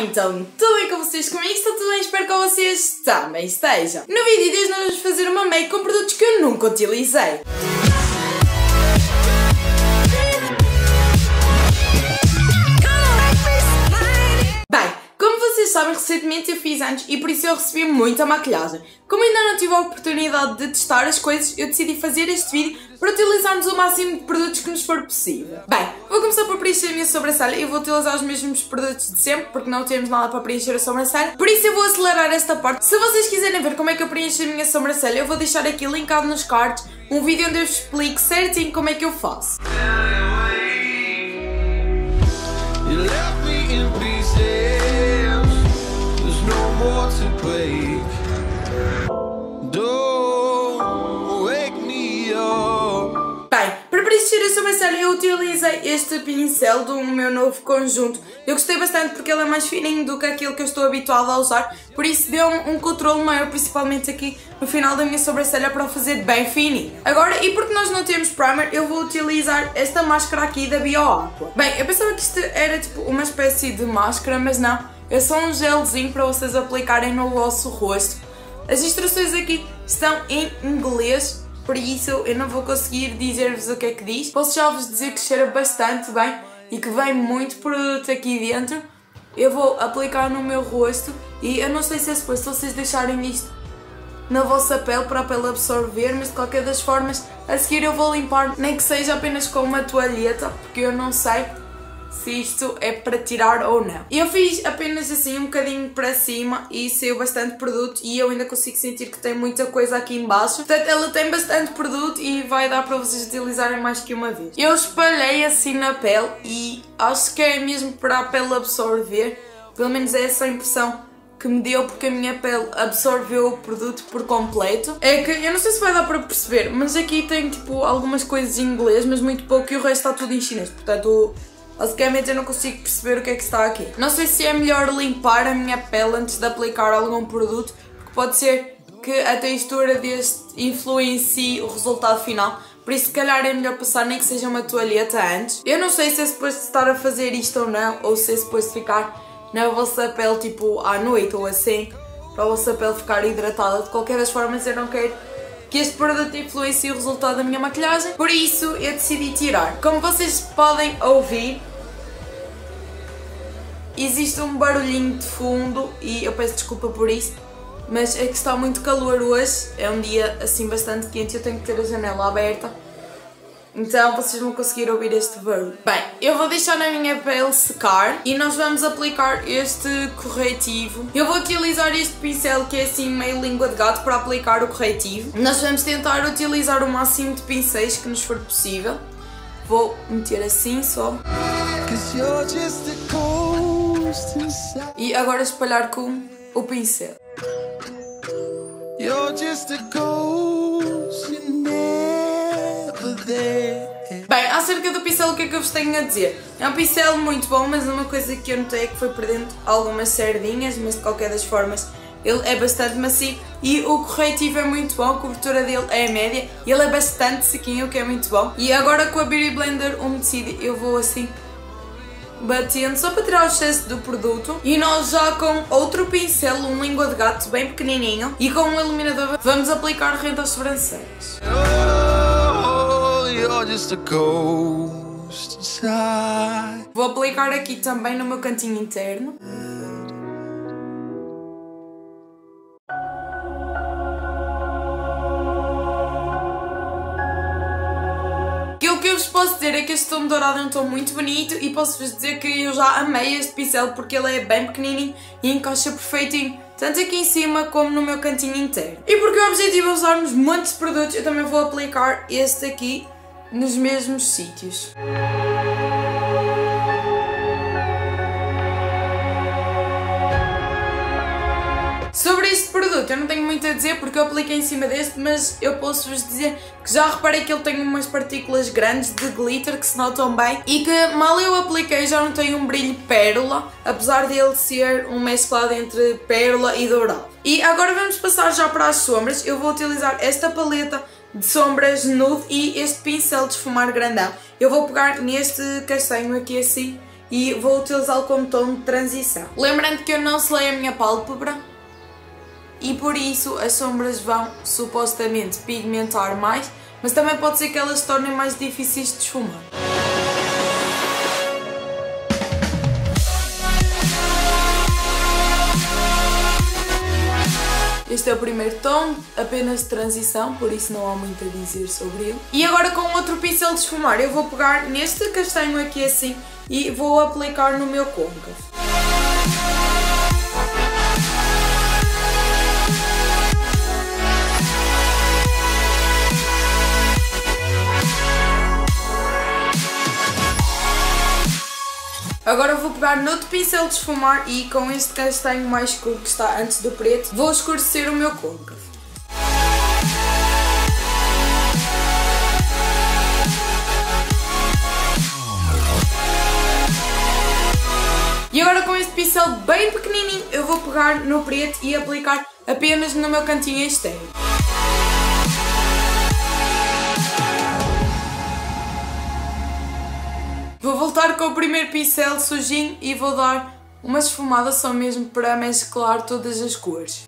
Olá então, tudo bem com vocês? Comigo está tudo bem? Espero que vocês também estejam. No vídeo de hoje nós vamos fazer uma make com produtos que eu nunca utilizei. Sabem, recentemente eu fiz anos e por isso eu recebi muita maquilhagem. Como ainda não tive a oportunidade de testar as coisas, eu decidi fazer este vídeo para utilizarmos o máximo de produtos que nos for possível. Bem, vou começar por preencher a minha sobrancelha. Eu vou utilizar os mesmos produtos de sempre, porque não temos nada para preencher a sobrancelha. Por isso eu vou acelerar esta parte. Se vocês quiserem ver como é que eu preencho a minha sobrancelha, eu vou deixar aqui linkado nos cards um vídeo onde eu vos explico certinho como é que eu faço. Eu utilizei este pincel do meu novo conjunto. Eu gostei bastante porque ele é mais fininho do que aquilo que eu estou habituada a usar, por isso deu um controle maior, principalmente aqui no final da minha sobrancelha, para o fazer bem fininho. Agora, e porque nós não temos primer, eu vou utilizar esta máscara aqui da Bio Aqua. Bem, eu pensava que isto era tipo uma espécie de máscara, mas não. É só um gelzinho para vocês aplicarem no vosso rosto. As instruções aqui estão em inglês, por isso eu não vou conseguir dizer-vos o que é que diz. Posso já vos dizer que cheira bastante bem e que vem muito produto aqui dentro. Eu vou aplicar no meu rosto e eu não sei se é suposto vocês deixarem isto na vossa pele para a pele absorver, mas de qualquer das formas a seguir eu vou limpar, nem que seja apenas com uma toalheta, porque eu não sei se isto é para tirar ou não. Eu fiz apenas assim um bocadinho para cima e saiu bastante produto, e eu ainda consigo sentir que tem muita coisa aqui em baixo. Portanto, ela tem bastante produto e vai dar para vocês utilizarem mais que uma vez. Eu espalhei assim na pele e acho que é mesmo para a pele absorver. Pelo menos é essa a impressão que me deu, porque a minha pele absorveu o produto por completo. É que, eu não sei se vai dar para perceber, mas aqui tem tipo algumas coisas em inglês, mas muito pouco, e o resto está tudo em chinês. Portanto, basicamente eu não consigo perceber o que é que está aqui. Não sei se é melhor limpar a minha pele antes de aplicar algum produto, porque pode ser que a textura deste influencie o resultado final. Por isso, se calhar é melhor passar nem que seja uma toalheta antes. Eu não sei se é suposto estar a fazer isto ou não, ou se é suposto ficar na vossa pele tipo à noite ou assim, para a vossa pele ficar hidratada. De qualquer das formas, eu não quero que este produto influencie o resultado da minha maquilhagem, por isso eu decidi tirar. Como vocês podem ouvir, existe um barulhinho de fundo e eu peço desculpa por isso, mas é que está muito calor hoje, é um dia assim bastante quente, eu tenho que ter a janela aberta, então vocês vão conseguir ouvir este barulho. Bem, eu vou deixar na minha pele secar e nós vamos aplicar este corretivo. Eu vou utilizar este pincel que é assim meio língua de gato para aplicar o corretivo. Nós vamos tentar utilizar o máximo de pincéis que nos for possível. Vou meter assim só. E agora espalhar com o pincel. Bem, acerca do pincel, o que é que eu vos tenho a dizer? É um pincel muito bom, mas uma coisa que eu notei é que foi perdendo algumas sardinhas, mas de qualquer das formas ele é bastante macio e o corretivo é muito bom, a cobertura dele é média e ele é bastante sequinho, o que é muito bom. E agora com a Beauty Blender umedecida eu vou assim batendo só para tirar o excesso do produto, e nós já com outro pincel, um língua de gato bem pequenininho, e com um iluminador vamos aplicar rente às sobrancelhas. Vou aplicar aqui também no meu cantinho interno. Aquilo que eu vos posso dizer é que este tom dourado é um tom muito bonito e posso-vos dizer que eu já amei este pincel, porque ele é bem pequenininho e encaixa perfeitinho, tanto aqui em cima como no meu cantinho inteiro. E porque o objetivo é usarmos muitos produtos, eu também vou aplicar este aqui nos mesmos sítios. Sobre este produto eu não tenho muito a dizer, porque eu apliquei em cima deste, mas eu posso-vos dizer que já reparei que ele tem umas partículas grandes de glitter que se notam bem, e que mal eu apliquei já não tem um brilho pérola, apesar dele ser um mesclado entre pérola e dourado. E agora vamos passar já para as sombras. Eu vou utilizar esta paleta de sombras nude e este pincel de esfumar grandão. Eu vou pegar neste castanho aqui assim e vou utilizá-lo como tom de transição. Lembrando que eu não selei a minha pálpebra e por isso as sombras vão supostamente pigmentar mais, mas também pode ser que elas se tornem mais difíceis de esfumar. Este é o primeiro tom, apenas de transição, por isso não há muito a dizer sobre ele. E agora com outro pincel de esfumar, eu vou pegar neste castanho aqui assim e vou aplicar no meu côncavo. Agora vou pegar noutro pincel de esfumar e com este castanho mais escuro que está antes do preto, vou escurecer o meu côncavo. E agora com este pincel bem pequenininho, eu vou pegar no preto e aplicar apenas no meu cantinho externo. Vou voltar com o primeiro pincel sujinho e vou dar uma esfumada só mesmo para mesclar todas as cores.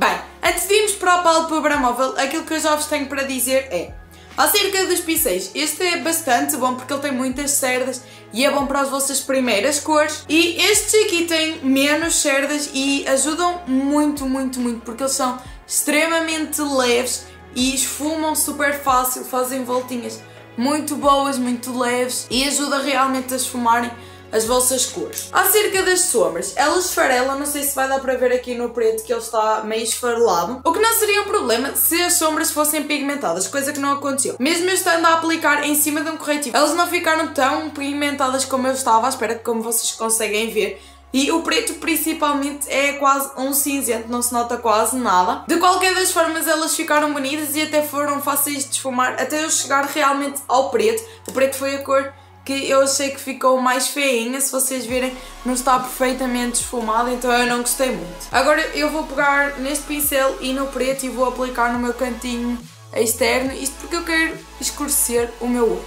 Bem, antes de irmos para a pálpebra móvel, aquilo que eu já vos tenho para dizer é acerca dos pincéis, este é bastante bom porque ele tem muitas cerdas e é bom para as vossas primeiras cores. E estes aqui têm menos cerdas e ajudam muito, muito, muito, porque eles são extremamente leves e esfumam super fácil, fazem voltinhas muito boas, muito leves e ajuda realmente a esfumarem as vossas cores. Acerca das sombras, elas esfarelam, não sei se vai dar para ver aqui no preto que ele está meio esfarelado, o que não seria um problema se as sombras fossem pigmentadas, coisa que não aconteceu. Mesmo eu estando a aplicar em cima de um corretivo, elas não ficaram tão pigmentadas como eu estava à espera, como vocês conseguem ver. E o preto principalmente é quase um cinzento, não se nota quase nada. De qualquer das formas elas ficaram bonitas e até foram fáceis de esfumar até eu chegar realmente ao preto. O preto foi a cor que eu achei que ficou mais feinha, se vocês virem não está perfeitamente esfumada, então eu não gostei muito. Agora eu vou pegar neste pincel e no preto e vou aplicar no meu cantinho externo, isto porque eu quero escurecer o meu olho.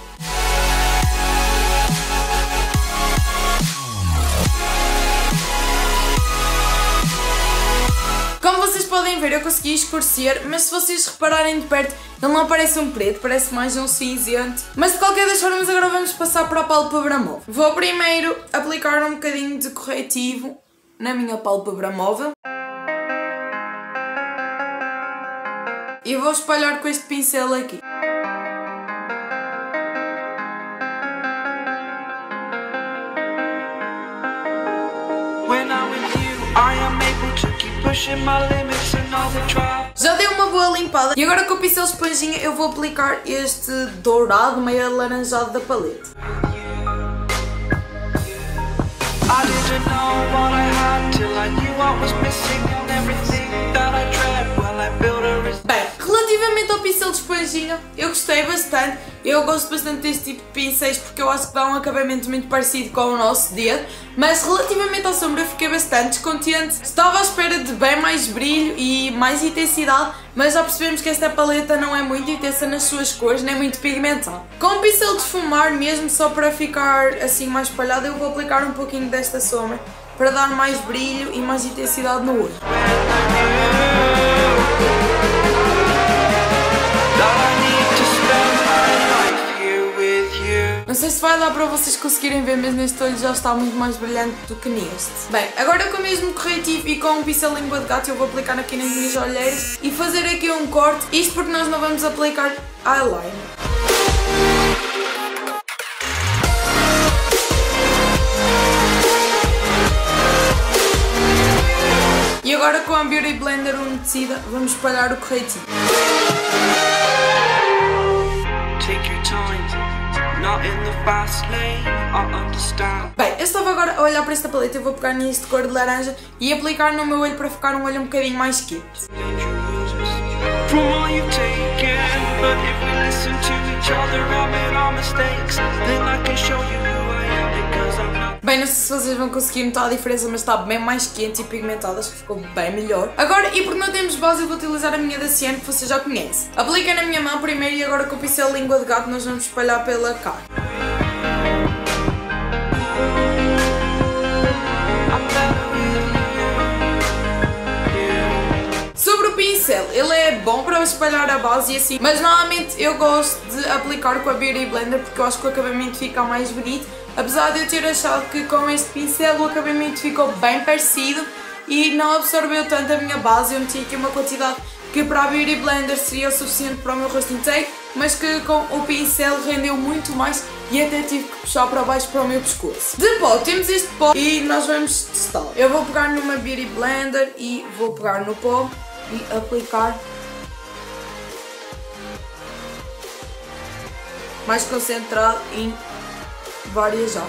Como vocês podem ver, eu consegui escurecer, mas se vocês repararem de perto, ele não parece um preto, parece mais um cinzento. Mas de qualquer das formas, agora vamos passar para a pálpebra móvel. Vou primeiro aplicar um bocadinho de corretivo na minha pálpebra móvel. E vou espalhar com este pincel aqui. Já dei uma boa limpada e agora com o pincel esponjinha eu vou aplicar este dourado meio alaranjado da paleta. Bem, relativamente ao pincel de esponjinha, eu gostei bastante. Eu gosto bastante deste tipo de pincéis porque eu acho que dá um acabamento muito parecido com o nosso dedo. Mas relativamente à sombra eu fiquei bastante descontente. Estava à espera de bem mais brilho e mais intensidade, mas já percebemos que esta paleta não é muito intensa nas suas cores, nem muito pigmentada. Com o pincel de esfumar, mesmo só para ficar assim mais espalhado, eu vou aplicar um pouquinho desta sombra para dar mais brilho e mais intensidade no olho. Não sei se vai dar para vocês conseguirem ver, mas neste olho já está muito mais brilhante do que neste. Bem, agora com o mesmo corretivo e com um pincel língua de gato eu vou aplicar aqui nas minhas olheiras e fazer aqui um corte, isto porque nós não vamos aplicar eyeliner. E agora com a Beauty Blender umedecida vamos espalhar o corretivo. Bem, eu estava agora a olhar para esta paleta, eu vou pegar nisto de cor de laranja e aplicar no meu olho para ficar um olho um bocadinho mais quente. Bem, não sei se vocês vão conseguir notar a diferença, mas está bem mais quente e pigmentada, acho que ficou bem melhor. Agora, e por não termos base, eu vou utilizar a minha da Sienna, que vocês já conhecem. Apliquei na minha mão primeiro e agora com o pincel língua de gato nós vamos espalhar pela cara. Ele é bom para espalhar a base e assim, mas normalmente eu gosto de aplicar com a Beauty Blender porque eu acho que o acabamento fica mais bonito, apesar de eu ter achado que com este pincel o acabamento ficou bem parecido e não absorveu tanto a minha base. Eu meti aqui uma quantidade que para a Beauty Blender seria o suficiente para o meu rosto inteiro, mas que com o pincel rendeu muito mais e até tive que puxar para baixo para o meu pescoço. De pó, temos este pó e nós vamos testar. Eu vou pegar numa Beauty Blender e vou pegar no pó e aplicar mais concentrado em várias áreas.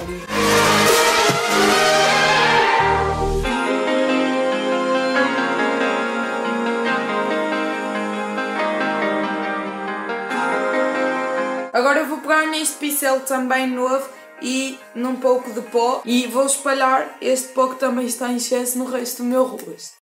Agora eu vou pegar neste pincel também novo e num pouco de pó e vou espalhar este pó que também está em excesso no resto do meu rosto.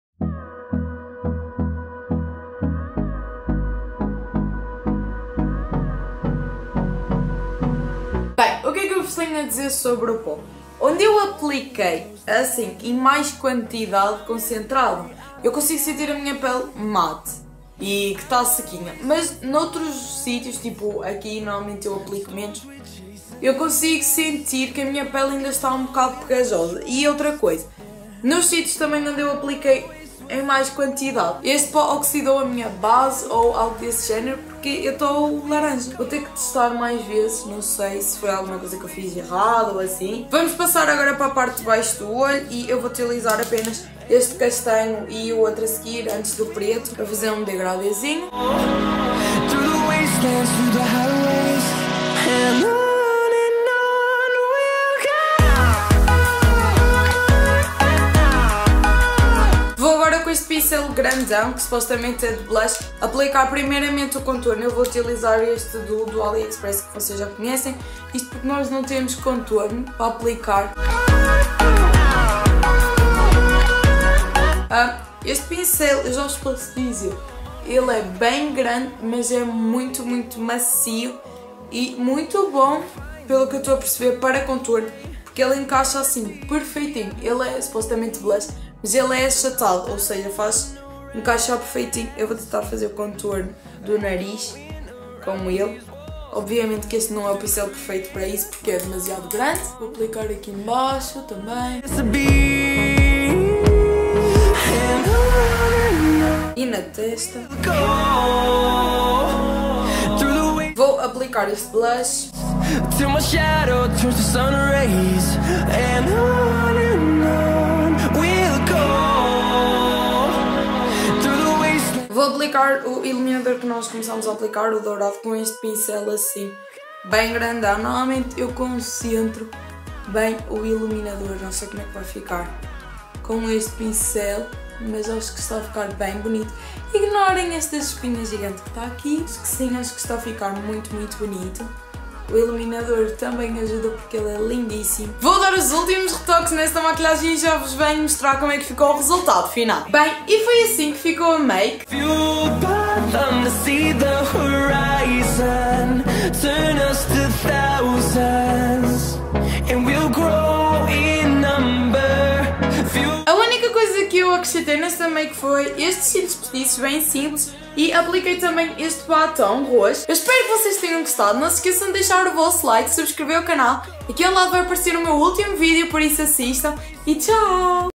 Tenho a dizer sobre o pó. Onde eu apliquei assim em mais quantidade concentrado, eu consigo sentir a minha pele mate e que está sequinha, mas noutros sítios, tipo aqui normalmente eu aplico menos, eu consigo sentir que a minha pele ainda está um bocado pegajosa. E outra coisa, nos sítios também onde eu apliquei em mais quantidade, este pó oxidou a minha base ou algo desse género, porque eu estou laranja. Vou ter que testar mais vezes, não sei se foi alguma coisa que eu fiz errado ou assim. Vamos passar agora para a parte de baixo do olho e eu vou utilizar apenas este castanho e o outro a seguir, antes do preto, para fazer um degradezinho. Com este pincel grandão, que supostamente é de blush, aplicar primeiramente o contorno. Eu vou utilizar este do AliExpress, que vocês já conhecem, isto porque nós não temos contorno para aplicar. Este pincel, eu já vos posso dizer, ele é bem grande, mas é muito, muito macio e muito bom, pelo que eu estou a perceber, para contorno, porque ele encaixa assim, perfeitinho. Ele é supostamente blush, mas ele é achatado, ou seja, faz encaixar perfeitinho. Eu vou tentar fazer o contorno do nariz com ele. Obviamente que este não é o pincel perfeito para isso, porque é demasiado grande. Vou aplicar aqui embaixo também. E na testa. Vou aplicar este blush. Vou aplicar o iluminador que nós começámos a aplicar, o dourado, com este pincel assim, bem grandão. Normalmente eu concentro bem o iluminador, não sei como é que vai ficar com este pincel, mas acho que está a ficar bem bonito. Ignorem esta espinha gigante que está aqui, acho que sim, acho que está a ficar muito, muito bonito. O iluminador também ajuda porque ele é lindíssimo. Vou dar os últimos retoques nesta maquilhagem e já vos venho mostrar como é que ficou o resultado final. Bem, e foi assim que ficou a make. A única coisa que eu acrescentei nesta make foi estes cílios postiços bem simples. E apliquei também este batom roxo. Eu espero que vocês tenham gostado. Não se esqueçam de deixar o vosso like, subscrever o canal. Aqui ao lado vai aparecer o meu último vídeo, por isso assistam. E tchau!